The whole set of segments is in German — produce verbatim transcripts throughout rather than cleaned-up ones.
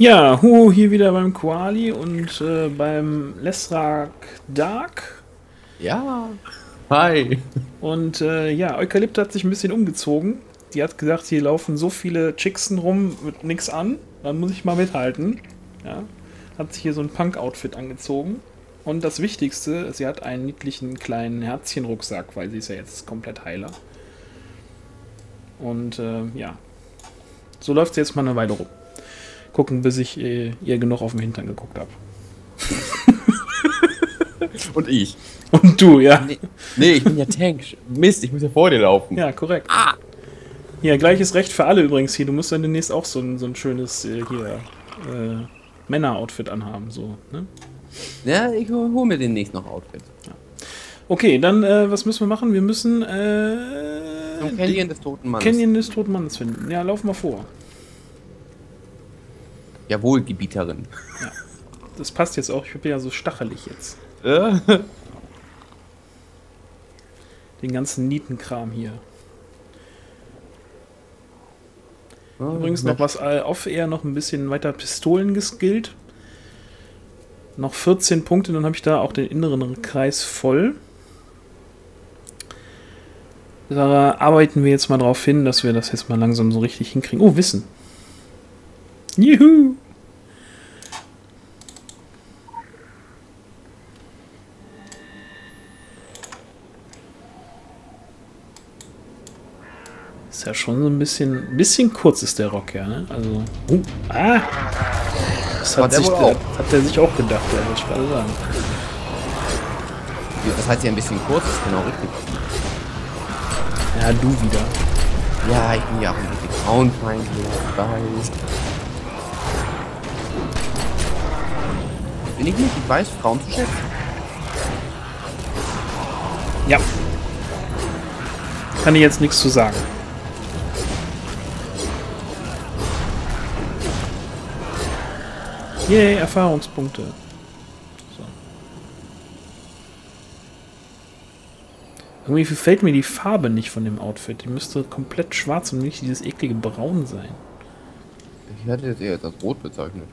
Ja, Huhu hier wieder beim Koali und äh, beim LeshracDark. Ja, hi. Und äh, ja, Eukalypta hat sich ein bisschen umgezogen. Die hat gesagt, hier laufen so viele Chicksen rum mit nix an, dann muss ich mal mithalten. Ja, hat sich hier so ein Punk-Outfit angezogen. Und das Wichtigste, sie hat einen niedlichen kleinen Herzchen-Rucksack, weil sie ist ja jetzt komplett heiler. Und äh, ja, so läuft sie jetzt mal eine Weile rum. Gucken, bis ich äh, ihr genug auf den Hintern geguckt habe. Und ich. Und du, ja. Nee, nee, ich bin ja Tank. Mist, ich muss ja vor dir laufen. Ja, korrekt. Ah. Ja, gleiches Recht für alle übrigens hier. Du musst dann demnächst auch so ein, so ein schönes äh, hier äh, Männer-Outfit anhaben. So, ne? Ja, ich hole mir demnächst noch Outfit. Ja. Okay, dann äh, was müssen wir machen? Wir müssen äh, zum Canyon des Toten Mannes. Canyon des Toten Mannes finden. Ja, lauf mal vor. Jawohl, Gebieterin. Ja. Das passt jetzt auch. Ich bin ja so stachelig jetzt. Den ganzen Nietenkram hier. Oh, übrigens noch was auf eher noch ein bisschen weiter Pistolen geskillt. Noch vierzehn Punkte, dann habe ich da auch den inneren Kreis voll. Da arbeiten wir jetzt mal drauf hin, dass wir das jetzt mal langsam so richtig hinkriegen. Oh, Wissen. Juhu! Ist ja schon so ein bisschen, ein bisschen kurz ist der Rock, ja, ne? Also, uh, ah! Das hat, sich, der, hat der sich auch gedacht, der würde ich gerade sagen. Das heißt ja ein bisschen kurz, ist genau richtig. Ja, du wieder. Ja, ich bin ja auch ein bisschen frauenfeindlich, ich weiß. Bin ich nicht, ich weiß, Frauen zu schätzen. Ja. Kann ich jetzt nichts zu sagen. Yay, Erfahrungspunkte. So. Irgendwie gefällt mir die Farbe nicht von dem Outfit. Die müsste komplett schwarz und nicht dieses eklige Braun sein. Ich hätte jetzt eher das Rot bezeichnet.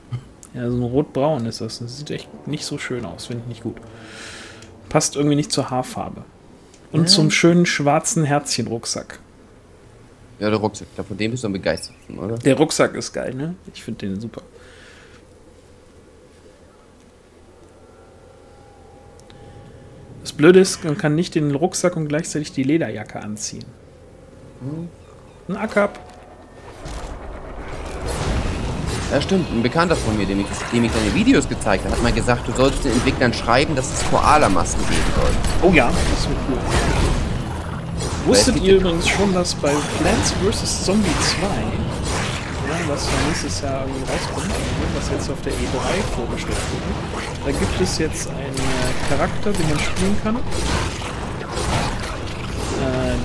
Ja, so ein Rotbraun ist das. Das sieht echt nicht so schön aus, finde ich nicht gut. Passt irgendwie nicht zur Haarfarbe. Und ja, zum schönen schwarzen Herzchen-Rucksack. Ja, der Rucksack. Von dem bist du am begeistertsten, oder? Der Rucksack ist geil, ne? Ich finde den super. Das Blöde ist, man kann nicht den Rucksack und gleichzeitig die Lederjacke anziehen. Ein Ackab. Ja, stimmt. Ein Bekannter von mir, dem ich, dem ich deine Videos gezeigt habe, hat mal gesagt, du sollst den Entwicklern schreiben, dass es Koala-Masken geben soll. Oh ja, das ist cool. Wusstet ihr übrigens schon, dass bei Plants versus. Zombie zwei, was für nächstes Jahr irgendwie rauskommt, was jetzt auf der E drei vorgestellt wurde. Da gibt es jetzt einen Charakter, den man spielen kann. Äh,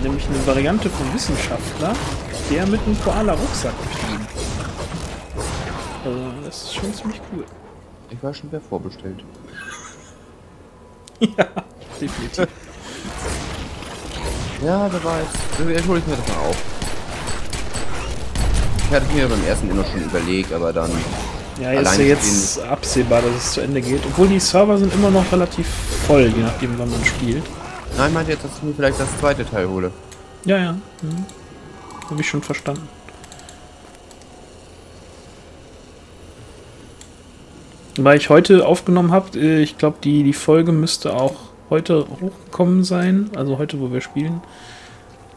nämlich eine Variante von Wissenschaftler, der mit einem Koala-Rucksack spielt. Also, das ist schon ziemlich cool. Ich war schon wer vorbestellt. Ja, definitiv. Ja, wer weiß. Entschuldigt hole ich mir das mal auf. Ich hatte mir beim ersten immer schon überlegt, aber dann... Ja, ist ja jetzt absehbar, dass es zu Ende geht. Obwohl die Server sind immer noch relativ voll, je nachdem wann man spielt. Nein, meint jetzt, dass ich mir vielleicht das zweite Teil hole. Ja, ja. Mhm. Habe ich schon verstanden. Weil ich heute aufgenommen habe, ich glaube, die, die Folge müsste auch heute hochgekommen sein. Also heute, wo wir spielen.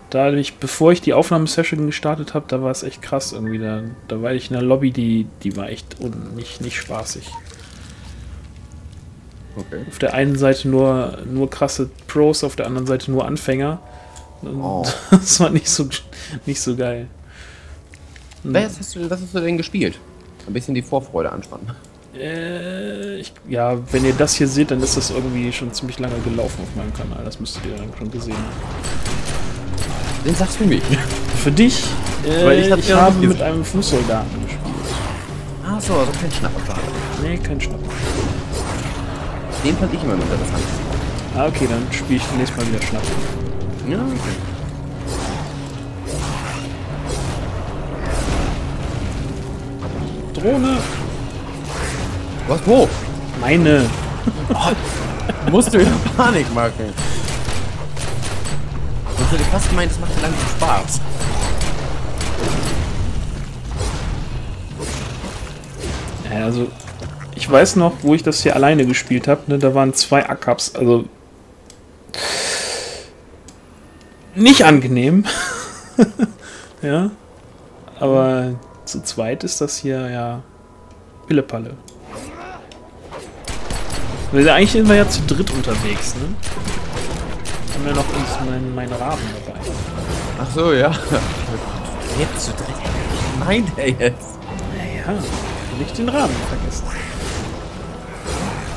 Dadurch, bevor ich die Aufnahmesession gestartet habe, da war es echt krass irgendwie. Da, da war ich in der Lobby, die, die war echt unten, nicht, nicht spaßig. Okay. Auf der einen Seite nur, nur krasse Pros, auf der anderen Seite nur Anfänger. Oh. Das war nicht so, nicht so geil. Was hast du, was hast du denn gespielt? Ein bisschen die Vorfreude anspannen. Äh, ich, ja, wenn ihr das hier seht, dann ist das irgendwie schon ziemlich lange gelaufen auf meinem Kanal. Das müsstet ihr dann schon gesehen haben. Den sagst du für mich. Für dich? Äh, Weil ich, ich ja habe mit einem Fußsoldaten gespielt. Ach so, also kein Schnapperplan. Nee, kein Schnapperplan. Den fand ich immer interessant. Ah, okay, dann spiele ich nächstes Mal wieder Schnapp. Ja, okay. Drohne! Was? Wo? Meine. Oh, musst du wieder Panik machen. Ich hätte fast gemeint, das macht langsam Spaß. Also, ich weiß noch, wo ich das hier alleine gespielt habe. Ne? Da waren zwei A K Ps. Also, nicht angenehm. Ja. Aber zu zweit ist das hier ja Pillepalle. Weil eigentlich sind wir ja zu dritt unterwegs, ne? Haben wir noch uns meinen mein Raben dabei. Ach so, ja. Jetzt zu dritt? Was meint er jetzt? Naja, nicht den Raben vergessen.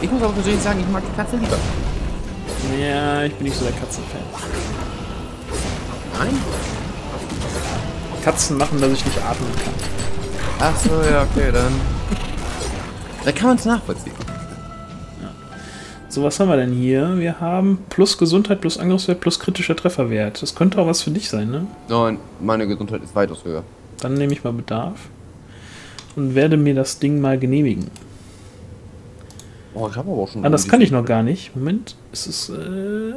Ich muss aber persönlich sagen, ich mag die Katze lieber. Ja, ich bin nicht so der Katzenfan. Nein? Katzen machen, dass ich nicht atmen kann. Ach so, ja, okay, dann. Da kann man es nachvollziehen. Ja. So, was haben wir denn hier? Wir haben plus Gesundheit, plus Angriffswert, plus kritischer Trefferwert. Das könnte auch was für dich sein, ne? Nein, meine Gesundheit ist weitaus höher. Dann nehme ich mal Bedarf und werde mir das Ding mal genehmigen. Oh, ich habe aber auch schon... Ah, das kann ich noch gar nicht. Moment, ist es... Äh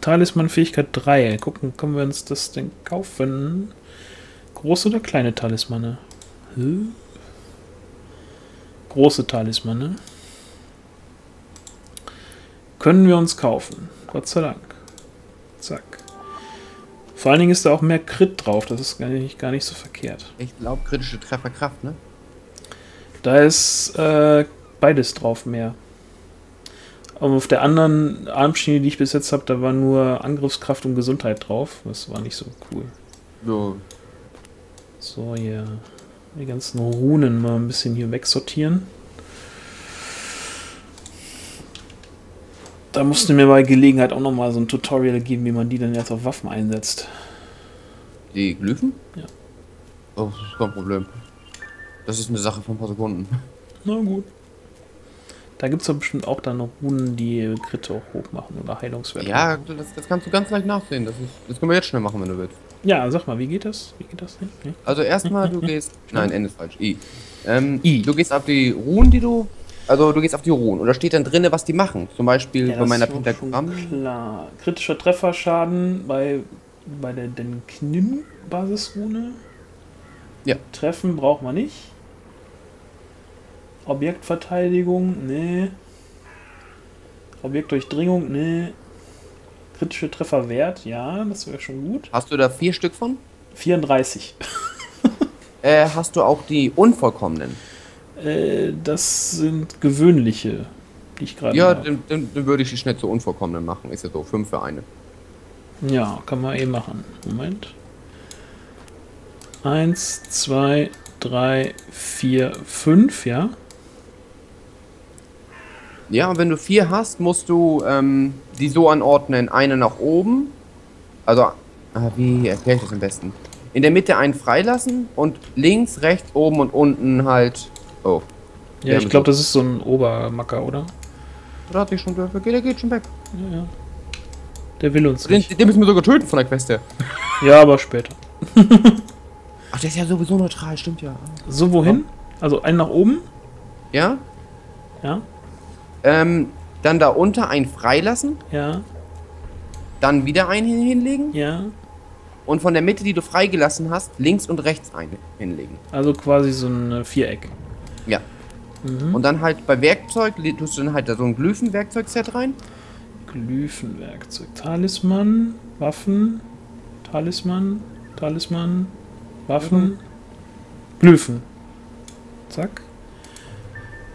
Talisman Fähigkeit drei. Gucken, können wir uns das denn kaufen? Große oder kleine Talismane? Hm? Große Talismane. Können wir uns kaufen. Gott sei Dank. Zack. Vor allen Dingen ist da auch mehr Crit drauf. Das ist gar nicht, gar nicht so verkehrt. Ich glaube, kritische Trefferkraft, ne? Da ist äh, beides drauf mehr. Aber auf der anderen Armschiene, die ich bis jetzt habe, da war nur Angriffskraft und Gesundheit drauf. Das war nicht so cool. Ja. So, hier. Yeah. Die ganzen Runen mal ein bisschen hier wegsortieren. Da musst du mir bei Gelegenheit auch nochmal so ein Tutorial geben, wie man die dann jetzt auf Waffen einsetzt. Die Glyphen? Ja. Oh, das ist kein Problem. Das ist eine Sache von ein paar Sekunden. Na gut. Da gibt es doch bestimmt auch dann noch Runen, die Kritte hoch machen oder Heilungswerte. Ja, das, das kannst du ganz leicht nachsehen. Das, ist, das können wir jetzt schnell machen, wenn du willst. Ja, sag mal, wie geht das? Wie geht das denn? Hm? Also erstmal, du gehst... Nein, N ist falsch. I. Ähm, I. Du gehst auf die Runen, die du... Also du gehst auf die Runen und da steht dann drin, was die machen. Zum Beispiel ja, bei meiner Pentagramm. Klar. Kritischer Trefferschaden bei, bei der den Knim-Basisrune. Ja. Treffen braucht man nicht. Objektverteidigung, nee. Objektdurchdringung, nee. Kritische Trefferwert, ja, das wäre schon gut. Hast du da vier Stück von? vierunddreißig. äh, hast du auch die unvollkommenen? Äh, das sind gewöhnliche, die ich gerade... Ja, dann, dann würde ich die schnell zu unvollkommenen machen, ist ja so, fünf für eine. Ja, kann man eh machen. Moment. Eins, zwei, drei, vier, fünf, ja. Ja, und wenn du vier hast, musst du ähm, die so anordnen, eine nach oben, also, ah, wie erkläre ich das am besten? In der Mitte einen freilassen und links, rechts, oben und unten halt, oh. Ja, ich glaube, das ist so ein Obermacker, oder? Da hatte ich schon, der geht schon weg. Ja, ja. Der will uns den, nicht. Den müssen wir sogar töten von der Queste. Ja, aber später. Ach, der ist ja sowieso neutral, stimmt ja. So, wohin? Also, einen nach oben? Ja. Ja. Ähm, dann da unter einen freilassen. Ja. Dann wieder einen hinlegen. Ja. Und von der Mitte, die du freigelassen hast, links und rechts einen hinlegen. Also quasi so ein Viereck. Ja. Mhm. Und dann halt bei Werkzeug, tust du dann halt da so ein Glyphenwerkzeugset rein. Glyphenwerkzeug. Talisman, Waffen, Talisman, Talisman, Waffen, mhm. Glyphen. Zack.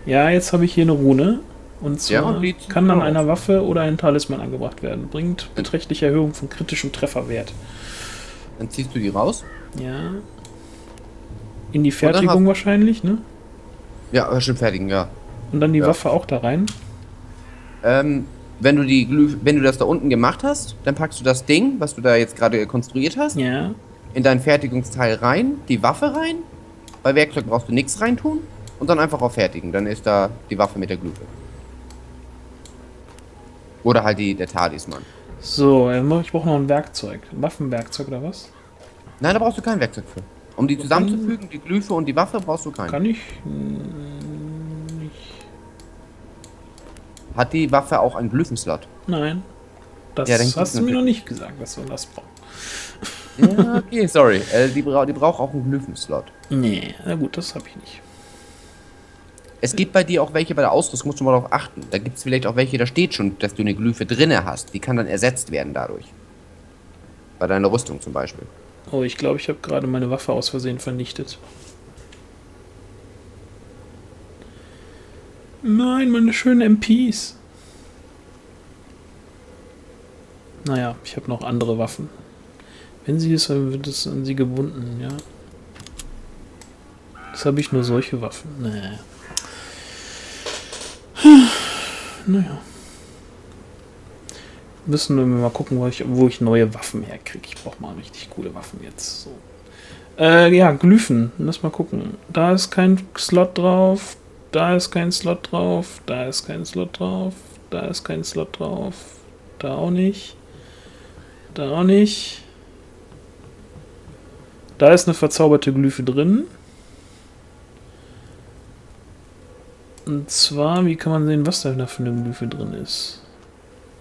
Ja, jetzt habe ich hier eine Rune. Und zwar ja, kann an einer Waffe oder einem Talisman angebracht werden. Bringt beträchtliche Erhöhung von kritischem Trefferwert. Dann ziehst du die raus? Ja. In die Fertigung wahrscheinlich, ne? Ja, schon fertigen, ja. Und dann die ja. Waffe auch da rein? Ähm, wenn du die Glyph wenn du das da unten gemacht hast, dann packst du das Ding, was du da jetzt gerade konstruiert hast, ja. in dein Fertigungsteil rein, die Waffe rein. Bei Werkzeug brauchst du nichts reintun und dann einfach auf Fertigen. Dann ist da die Waffe mit der Glyphe. Oder halt die, der Talisman. So, ich brauche noch ein Werkzeug. Ein Waffenwerkzeug oder was? Nein, da brauchst du kein Werkzeug für. Um die zusammenzufügen, die Glyphe und die Waffe brauchst du keinen. Kann ich? Hat die Waffe auch einen Glyphenslot? Nein. Das ja, hast du mir noch nicht gesagt, dass wir das brauchen. Ja, okay, sorry. Äh, die, bra die braucht auch einen Glyphenslot. Nee, na gut, das habe ich nicht. Es gibt bei dir auch welche, bei der Ausrüstung musst du mal darauf achten. Da gibt es vielleicht auch welche, da steht schon, dass du eine Glyphe drinne hast. Die kann dann ersetzt werden dadurch. Bei deiner Rüstung zum Beispiel. Oh, ich glaube, ich habe gerade meine Waffe aus Versehen vernichtet. Nein, meine schönen M Ps. Naja, ich habe noch andere Waffen. Wenn sie ist, dann wird es an sie gebunden, ja. Jetzt habe ich nur solche Waffen. Naja. Naja. Müssen wir mal gucken, wo ich, wo ich neue Waffen herkriege. Ich brauche mal richtig coole Waffen jetzt. So. Äh, ja, Glyphen. Lass mal gucken. Da ist kein Slot drauf. Da ist kein Slot drauf. Da ist kein Slot drauf. Da ist kein Slot drauf. Da auch nicht. Da auch nicht. Da ist eine verzauberte Glyphe drin. Und zwar, wie kann man sehen, was da für eine Glyphe drin ist?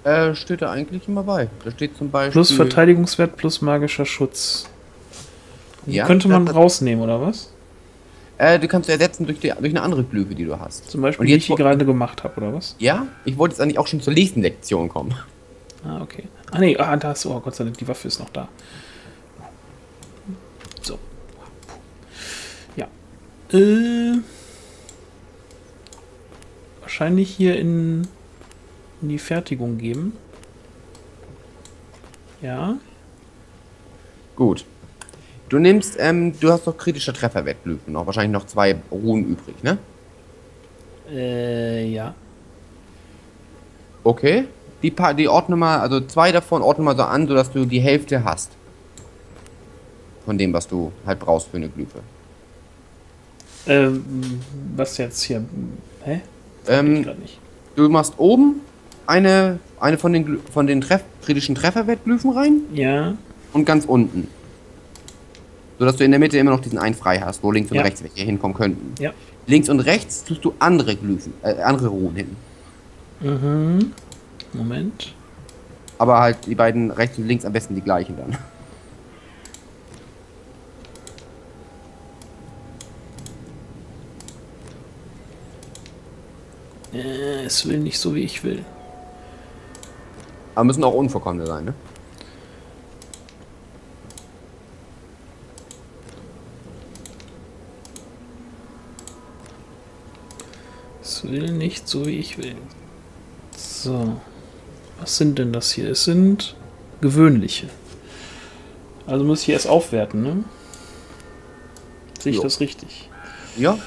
Äh, steht da eigentlich immer bei. Da steht zum Beispiel... Plus Verteidigungswert, plus magischer Schutz. Die ja, könnte man rausnehmen, oder was? Äh, die kannst du ersetzen durch, die, durch eine andere Glyphe, die du hast. Zum Beispiel, die ich hier gerade gemacht habe, oder was? Ja, ich wollte jetzt eigentlich auch schon zur nächsten Lektion kommen. Ah, okay. Ah, nee, ah, da ist... Oh, Gott sei Dank, die Waffe ist noch da. So. Ja. Äh... Wahrscheinlich hier in, in die Fertigung geben. Ja. Gut. Du nimmst, ähm, du hast doch kritischer Trefferwert Glyphen noch. Wahrscheinlich noch zwei Runen übrig, ne? Äh, ja. Okay. Die, pa die ordne mal, also zwei davon ordne mal so an, sodass du die Hälfte hast. Von dem, was du halt brauchst für eine Glyphe. Ähm, was jetzt hier? Hä? Ähm, nicht. Du machst oben eine, eine von den, von den Treff, kritischen Trefferwertglyphen rein. Ja. Und ganz unten. Sodass du in der Mitte immer noch diesen einen frei hast, wo links und ja. rechts welche hinkommen könnten. Ja. Links und rechts tust du andere Glyphen, äh, andere Runen hin. Mhm. Moment. Aber halt die beiden rechts und links am besten die gleichen dann. Es will nicht so, wie ich will. Aber müssen auch unvollkommene sein, ne? Es will nicht so, wie ich will. So. Was sind denn das hier? Es sind gewöhnliche. Also muss ich erst aufwerten, ne? Sehe ich das richtig? Ja.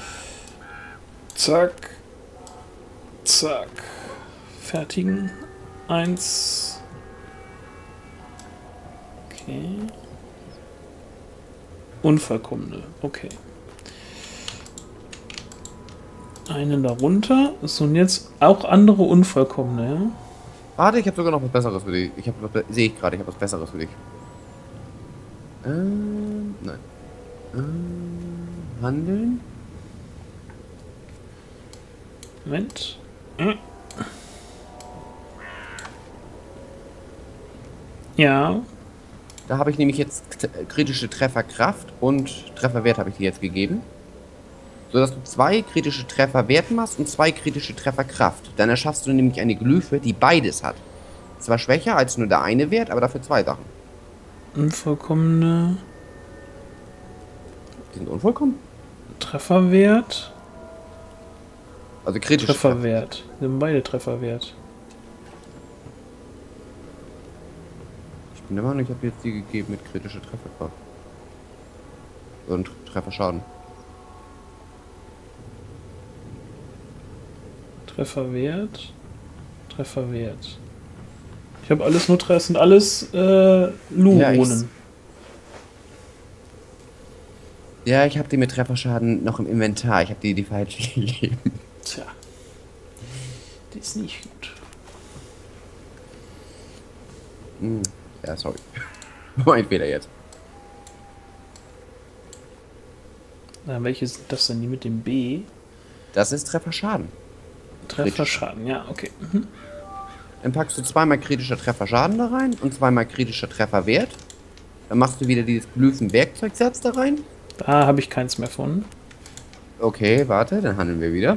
Zack. Zack. Fertigen. Eins. Okay. Unvollkommene. Okay. Einen darunter. So, und jetzt auch andere Unvollkommene, ja? Warte, ich habe sogar noch was Besseres für dich. Ich habe, sehe ich gerade, ich habe was Besseres für dich. Ähm, nein. Ähm, handeln. Moment. Ja. Da habe ich nämlich jetzt kritische Trefferkraft und Trefferwert habe ich dir jetzt gegeben. So dass du zwei kritische Trefferwert machst und zwei kritische Trefferkraft. Dann erschaffst du nämlich eine Glyphe, die beides hat. Zwar schwächer als nur der eine Wert, aber dafür zwei Sachen. Unvollkommene. Die sind unvollkommen. Trefferwert. Also kritisch. Trefferwert. Nimm beide Trefferwert. Ich bin der Meinung, ich habe jetzt die gegeben mit kritischer Trefferkraft. Und Trefferschaden. Trefferwert. Trefferwert. Ich habe alles nur Treffer, sind alles äh, Luronen. Ja, ja, ich habe die mit Trefferschaden noch im Inventar. Ich habe die die falsch gegeben. Tja, das ist nicht gut. Hm. Ja, sorry. Mein Fehler jetzt. Na, welches sind das denn, die mit dem B? Das ist Trefferschaden. Trefferschaden, ja, okay. Mhm. Dann packst du zweimal kritischer Trefferschaden da rein und zweimal kritischer Trefferwert. Dann machst du wieder dieses Glyphen-Werkzeug selbst da rein. Da habe ich keins mehr von. Okay, warte, dann handeln wir wieder.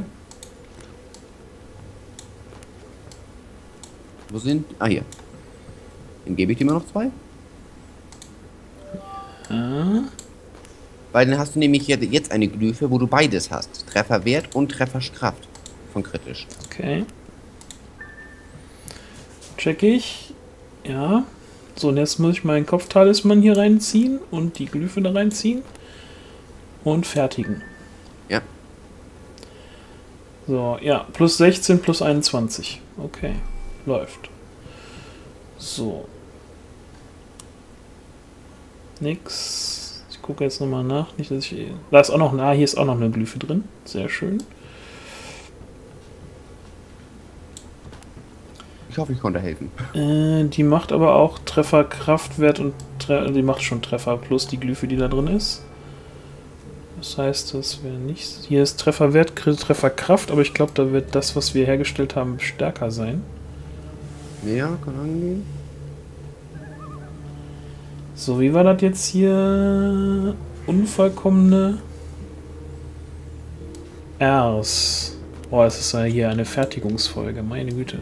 Wo sind... Ah, hier. Dann gebe ich dir mal noch zwei. Ah. Weil dann hast du nämlich jetzt eine Glyphe, wo du beides hast. Trefferwert und Trefferkraft von kritisch. Okay. Check ich. Ja. So, und jetzt muss ich meinen Kopftalisman hier reinziehen und die Glyphe da reinziehen. Und fertigen. Ja. So, ja. Plus sechzehn, plus einundzwanzig. Okay. Läuft. So. Nix. Ich gucke jetzt nochmal nach. Nicht, dass ich... Da ist auch noch... Na, hier ist auch noch eine Glyphe drin. Sehr schön. Ich hoffe, ich konnte helfen. Äh, die macht aber auch Trefferkraftwert und... Tre die macht schon Treffer plus die Glyphe, die da drin ist. Das heißt, das wäre nichts... Hier ist Trefferwert, Trefferkraft, aber ich glaube, da wird das, was wir hergestellt haben, stärker sein. Ja, kann angehen. So, wie war das jetzt hier? Unvollkommene Rs. Oh, es ist ja hier eine Fertigungsfolge, meine Güte.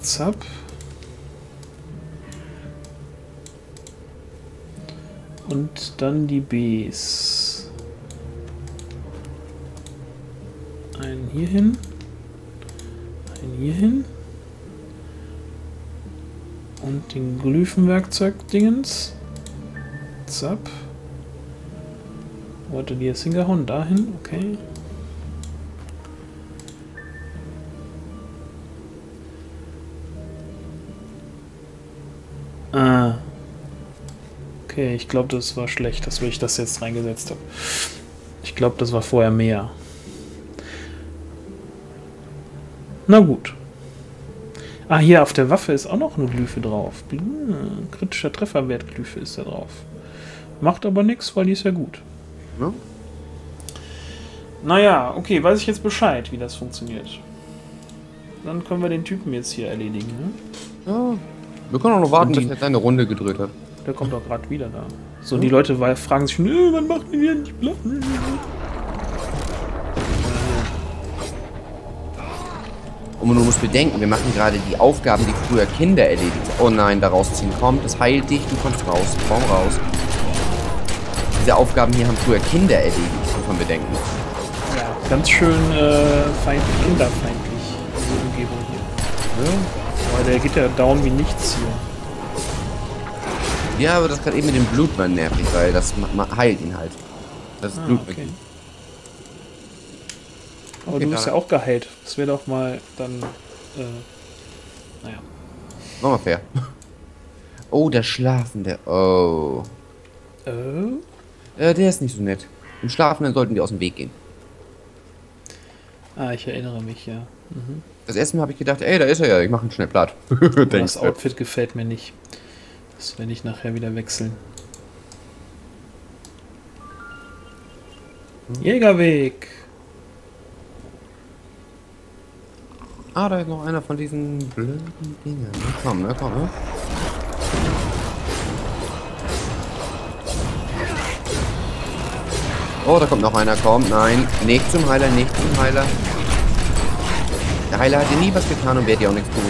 Zap. Und dann die Bs. Einen hier hin. Einen hier hin. Und den Glyphenwerkzeug-Dingens. Zap. Wo hat er die jetzt hingehauen? Dahin, okay. Ah. Okay, ich glaube, das war schlecht, dass ich das jetzt reingesetzt habe. Ich glaube, das war vorher mehr. Na gut. Ah, hier auf der Waffe ist auch noch eine Glyphe drauf. Hm, kritischer Trefferwert Glyphe ist da drauf. Macht aber nichts, weil die ist ja gut. Ja. Naja, okay, weiß ich jetzt Bescheid, wie das funktioniert. Dann können wir den Typen jetzt hier erledigen, ne? Ja, wir können auch noch warten, die, bis er seine Runde gedreht hat. Der kommt doch gerade wieder da. So, ja. Die Leute fragen sich, nö, wann macht ihr denn die Platten? Und du musst bedenken, wir machen gerade die Aufgaben, die früher Kinder erledigt. Oh nein, da rausziehen kommt, das heilt dich, du kommst raus, komm raus. Diese Aufgaben hier haben früher Kinder erledigt, muss man bedenken. Ja, ganz schön äh, feindlich, kinderfeindlich, diese Umgebung hier. Ja. Aber der geht ja down wie nichts hier. Ja, aber das gerade eben mit dem Blut war nervig, weil das heilt ihn halt. Das ah, Blut okay. Aber okay, du bist ja auch geheilt. Das wäre doch mal dann. Äh, naja. Machen wir fair. Oh, der Schlafende. Oh. Oh? Äh, der ist nicht so nett. Im Schlafenden sollten wir aus dem Weg gehen. Ah, ich erinnere mich, ja. Mhm. Das erste Mal habe ich gedacht, ey, da ist er ja. Ich mache ihn schnell platt. Das Outfit gefällt mir nicht. Das werde ich nachher wieder wechseln. Hm. Jägerweg. Ah, da ist noch einer von diesen blöden Dingen. Na komm, na komm, ne? Oh, da kommt noch einer, komm, nein. Nicht zum Heiler, nicht zum Heiler. Der Heiler hat dir nie was getan und wird dir auch nichts tun.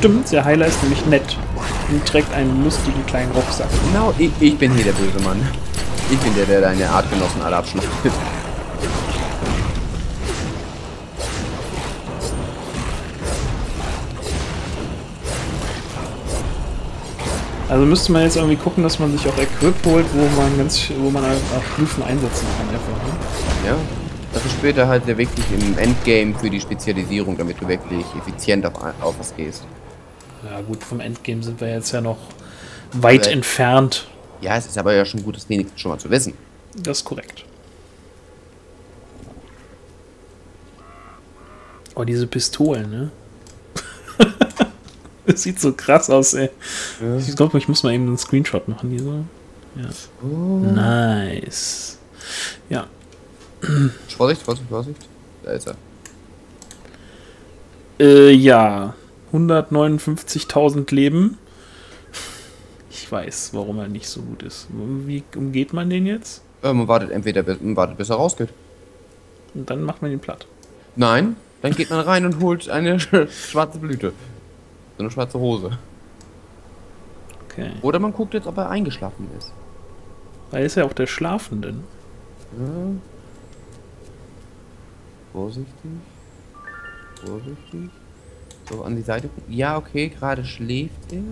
Stimmt, der Heiler ist nämlich nett. Und trägt einen lustigen kleinen Rucksack. Genau, ich, ich bin hier der böse Mann. Ich bin der, der deine Artgenossen alle abschneidet. Also müsste man jetzt irgendwie gucken, dass man sich auch Equip holt, wo man ganz, wo man auch Glyphen einsetzen kann einfach. Ne? Ja, das ist später halt sehr wichtig im Endgame für die Spezialisierung, damit du wirklich effizient auf, auf was gehst. Ja gut, vom Endgame sind wir jetzt ja noch weit also, entfernt. Ja, es ist aber ja schon gut, das wenigstens schon mal zu wissen. Das ist korrekt. Oh, diese Pistolen, ne? Das sieht so krass aus, ey. Ja. Ich glaube, ich muss mal eben einen Screenshot machen hier so. Ja. Oh. Nice. Ja. Vorsicht, Vorsicht, Vorsicht. Da ist er. Äh, ja. hundertneunundfünfzigtausend Leben. Ich weiß, warum er nicht so gut ist. Wie umgeht man den jetzt? Äh, man wartet entweder bis, man wartet, bis er rausgeht. Und dann macht man ihn platt. Nein, dann geht man rein und holt eine schwarze Blüte. So eine schwarze Rose. Okay. Oder man guckt jetzt, ob er eingeschlafen ist. Da ist ja auch der Schlafenden. Ja. Vorsichtig. Vorsichtig. So, an die Seite. Ja, okay, gerade schläft er.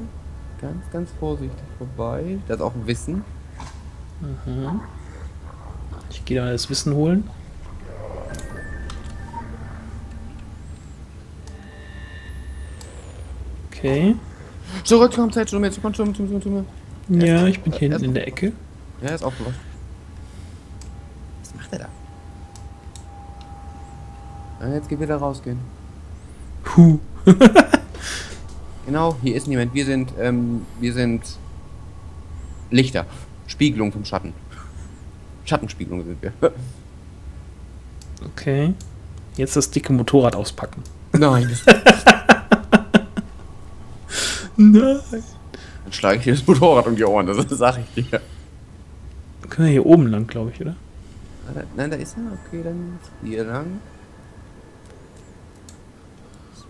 Ganz, ganz vorsichtig vorbei. Das ist auch ein Wissen. Mhm. Ich gehe da mal das Wissen holen. Okay. Zurück zur Zeit, schon jetzt. Komm schon, komm schon. Ja, ich bin hier hinten in der Ecke. Ja, ist auch los. Was macht er da? Ja, jetzt geht wieder rausgehen. Puh. Genau, hier ist niemand. Wir sind, ähm, wir sind Lichter. Spiegelung vom Schatten. Schattenspiegelung sind wir. Okay. Jetzt das dicke Motorrad auspacken. Nein. Das Nein. Dann schlage ich dir das Motorrad um die Ohren, das sag ich dir. Dann können wir hier oben lang, glaube ich, oder? Nein, da ist er. Okay, dann hier lang.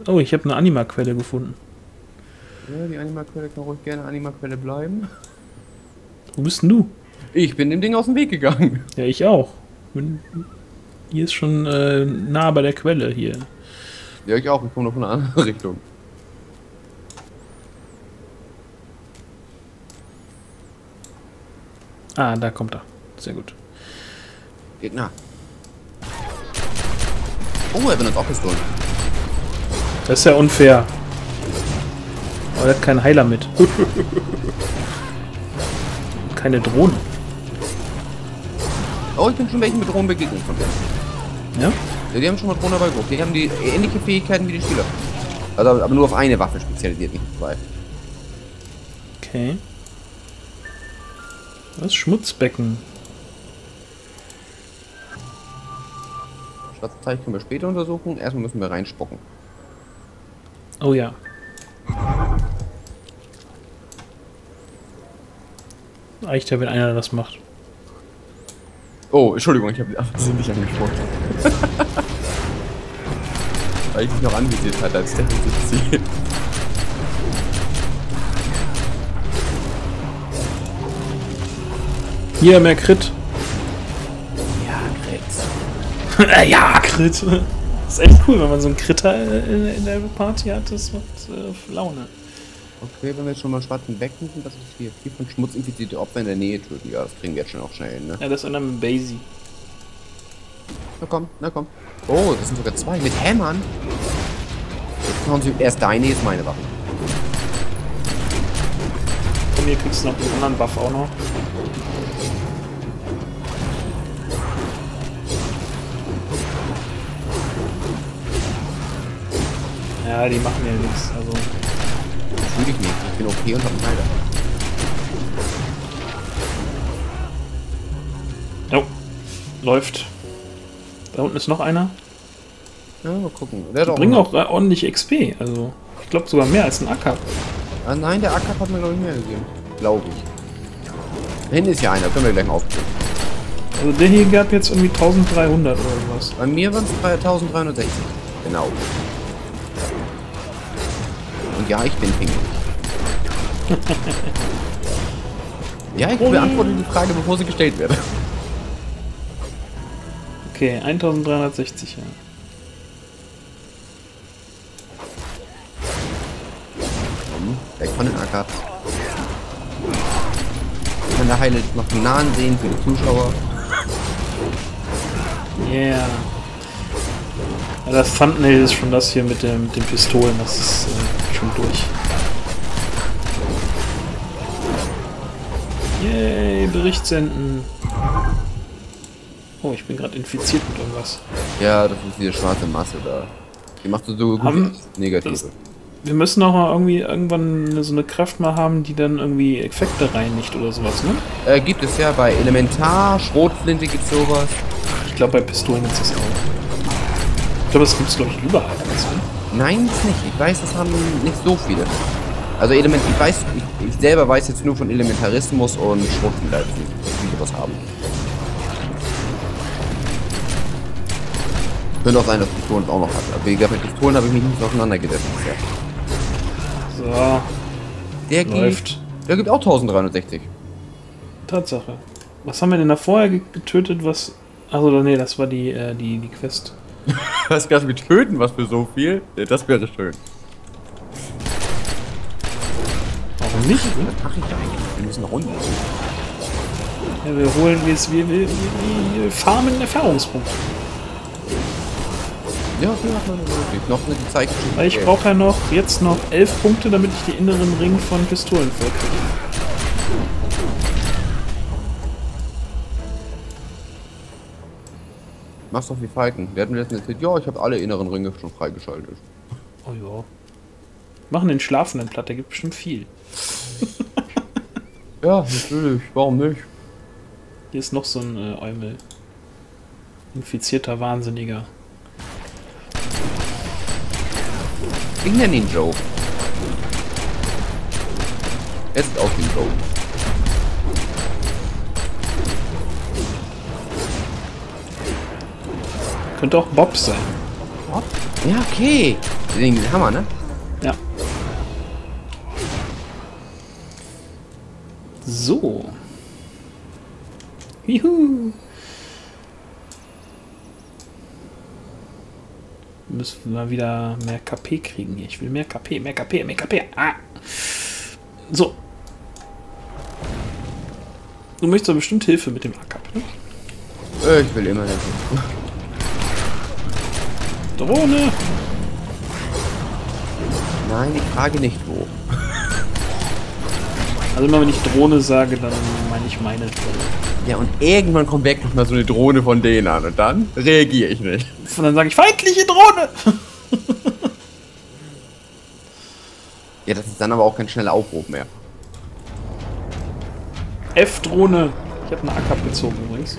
Oh, ich habe eine Anima-Quelle gefunden. Ja, die Anima-Quelle kann ruhig gerne Anima-Quelle bleiben. Wo bist denn du? Ich bin dem Ding aus dem Weg gegangen. Ja, ich auch. Bin, hier ist schon äh, nah bei der Quelle hier. Ja, ich auch. Ich komme noch von einer anderen Richtung. Ah, da kommt er. Sehr gut. Geht nah. Oh, er benutzt auch Pistolen. Das ist ja unfair. Aber er hat keinen Heiler mit. Keine Drohne. Oh, ich bin schon welchen mit Drohnen begegnet von denen. Ja? Ja, die haben schon mal Drohnen dabei geguckt. Die haben die ähnliche Fähigkeiten wie die Spieler. Also, aber nur auf eine Waffe spezialisiert, nicht auf zwei. Okay. Das Schmutzbecken. Schwarze Teich können wir später untersuchen. Erstmal müssen wir reinspucken. Oh ja. Reicht ja, wenn einer das macht. Oh, Entschuldigung, ich habe die Absicht nicht angesprochen. Weil ich mich noch anvisiert hatte, als der sich zieht. Hier, mehr Crit. Ja, Crit. Ja, Crit. Das ist echt cool, wenn man so einen Critter in der Party hat, das macht äh, Laune. Okay, wenn wir jetzt schon mal schwarzen Becken sind, das ist hier. Vier von Schmutz infizierte Opfer in der Nähe töten. Ja, das kriegen wir jetzt schon auch schnell hin, ne? Ja, das ist einer mit Basie. Na komm, na komm. Oh, das sind sogar zwei mit Hämmern. Jetzt hauen sie erst deine, jetzt meine Waffe. Komm, hier kriegst du noch den anderen Buff auch noch. Ja, die machen ja nichts, also... Das fühle ich nicht, ich bin okay und hab einen Heiler. Jo, läuft. Da unten ist noch einer. Ja, mal gucken. Der die bringen auch, auch ordentlich X P, also... Ich glaube sogar mehr als ein A K. Ah nein, der A K hat mir glaube ich mehr gegeben. Glaube ich. Da hinten ist ja einer, können wir gleich mal aufklären. Also der hier gab jetzt irgendwie dreizehnhundert oder was. Bei mir waren es dreizehnhundertsechzig. Genau. Ja, ich bin pingelig. Ja, ich beantworte die Frage, bevor sie gestellt wird. Okay, dreizehnhundertsechzig, ja. Komm, weg von den Ackern. Wenn der Heiler noch den Nahen sehen für die Zuschauer. Yeah. Ja, das Thumbnail ist schon das hier mit dem, mit den Pistolen, das ist äh, schon durch. Yay, Bericht senden. Oh, ich bin gerade infiziert mit irgendwas. Ja, das ist diese schwarze Masse da. Die macht so gut Negative. Das, wir müssen auch mal irgendwie irgendwann so eine Kraft mal haben, die dann irgendwie Effekte reinigt oder sowas, ne? Äh, gibt es ja bei Elementar, Schrotflinte gibt's sowas. Ich glaube, bei Pistolen ist das auch. Ich glaube, das gibt es, glaube ich, überall. Nein, es nicht. Ich weiß, das haben nicht so viele. Also Element, ich weiß, ich, ich selber weiß jetzt nur von Elementarismus und Schrotflinte, die sowas haben. Könnte auch sein, dass Pistolen auch noch hat. Aber ich glaube, mit Pistolen habe ich mich nicht auseinandergesetzt. So. Der läuft. Gibt, der gibt auch dreizehnhundertsechzig. Tatsache. Was haben wir denn da vorher getötet, was... Achso, nee, das war die, äh, die, die Quest. Was kannst du mit töten, was für so viel? Ja, das wäre schön. Warum nicht? Was mache ich da eigentlich? Wir müssen nach unten. Ja, wir holen, wir, wir, wir, wir farmen Erfahrungspunkte. Ja, okay, mach mal noch eine gezeigte. Weil ich brauche ja noch, jetzt noch elf Punkte, damit ich die inneren Ringe von Pistolen vollkriege. Mach's doch wie Falken. Wir hatten letztens erzählt, ja, ich habe alle inneren Ringe schon freigeschaltet. Oh ja. Machen den Schlafenden platt, der gibt bestimmt viel. Ja, natürlich. Warum nicht? Hier ist noch so ein äh, Eumel. Infizierter Wahnsinniger. Ich nenne ihn Joe. Er ist auch ein Joe. Könnte auch Bob sein. Bob? Ja, okay. Den Hammer, ne? Ja. So. Juhu. Wir müssen mal wieder mehr K P kriegen hier. Ich will mehr K P, mehr K P, mehr K P. Ah. So. Du möchtest aber bestimmt Hilfe mit dem A K P, ne? Ich will immer helfen. Drohne! Nein, ich frage nicht wo. Also immer wenn ich Drohne sage, dann meine ich meine Drohne. Ja, und irgendwann kommt weg noch mal so eine Drohne von denen an und dann reagiere ich nicht. Und dann sage ich, feindliche Drohne! Ja, das ist dann aber auch kein schneller Aufruf mehr. F-Drohne! Ich habe eine A K gezogen übrigens.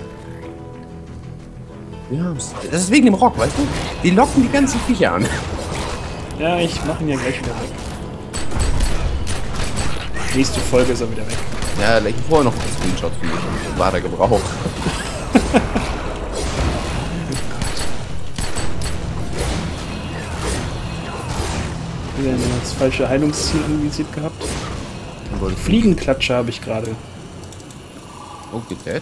Ja, das ist wegen dem Rock, weißt du? Die locken die ganzen Viecher an. Ja, ich mache ihn ja gleich wieder weg. Nächste Folge ist er wieder weg. Ja, gleich vorher noch ein Screenshot für mich. War der gebraucht. Wir haben das falsche Heilungsziel anvisiert gehabt. Fliegenklatscher habe ich gerade. Oh, geht der?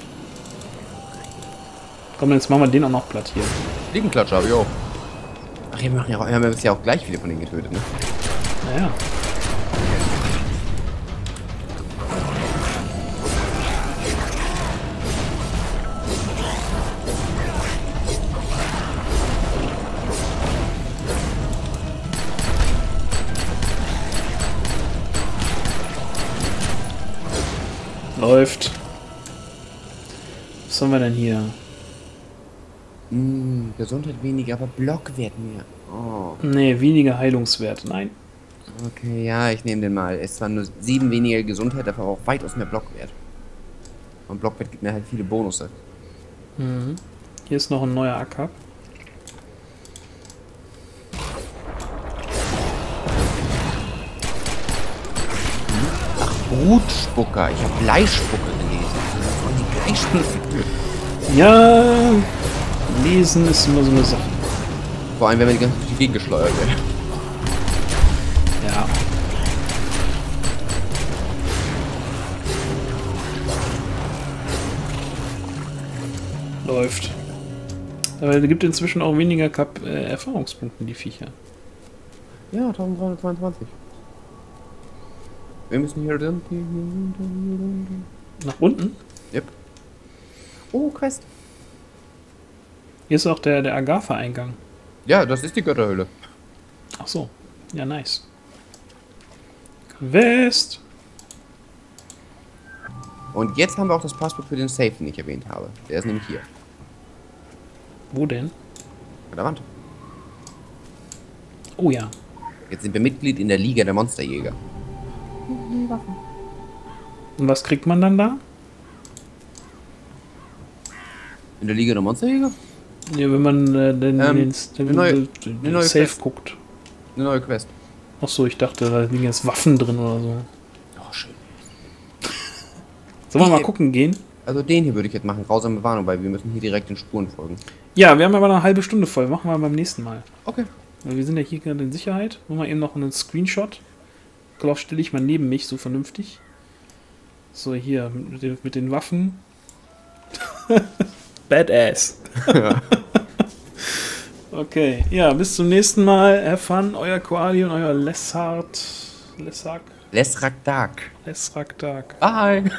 Komm, jetzt machen wir den auch noch platt hier. Fliegenklatscher habe ich auch. Ach, wir machen ja auch, wir haben ja auch gleich wieder von denen getötet, ne? Naja. Läuft. Was haben wir denn hier? Mmh, Gesundheit weniger, aber Blockwert mehr. Oh. Nee, weniger Heilungswert, nein. Okay, ja, ich nehme den mal. Es waren nur sieben weniger Gesundheit, dafür auch weitaus mehr Blockwert. Und Blockwert gibt mir halt viele Bonusse. Mhm. Hier ist noch ein neuer A K. Ach, Brutspucker. Ich habe Bleischspucker gelesen. Die ja. Lesen ist immer so eine Sache. Vor allem, wenn man die ganze Zeit durch die Gegend geschleudert wird. Ja. Läuft. Aber es gibt inzwischen auch weniger Kap äh, Erfahrungspunkte, die Viecher. Ja, dreizehnhundertzweiundzwanzig. Wir müssen hier... Nach unten? Yep. Oh, Quest. Hier ist auch der, der Agatha-Eingang. Ja, das ist die Götterhöhle. Ach so. Ja, nice. Quest! Und jetzt haben wir auch das Passwort für den Safe, den ich erwähnt habe. Der ist nämlich hier. Wo denn? An der Wand. Oh ja. Jetzt sind wir Mitglied in der Liga der Monsterjäger. Und was kriegt man dann da? In der Liga der Monsterjäger? Ja, wenn man äh, den, ähm, den, den, eine neue, den, den neue Safe Quest. guckt. Eine neue Quest. Ach so, ich dachte, da liegen jetzt Waffen drin oder so. Oh, schön. Sollen wir mal gucken gehen? Also den hier würde ich jetzt machen, grausame Warnung, weil wir müssen hier direkt den Spuren folgen. Ja, wir haben aber noch eine halbe Stunde voll, machen wir beim nächsten Mal. Okay. Wir sind ja hier gerade in Sicherheit. Machen wir eben noch einen Screenshot. Klaus stelle ich mal neben mich, so vernünftig. So, hier, mit den, mit den Waffen. Badass. Ja. Okay, ja, bis zum nächsten Mal. Have fun, euer Koali und euer Leshracd... Leshracd... Leshracdark. Leshracdark. Bye!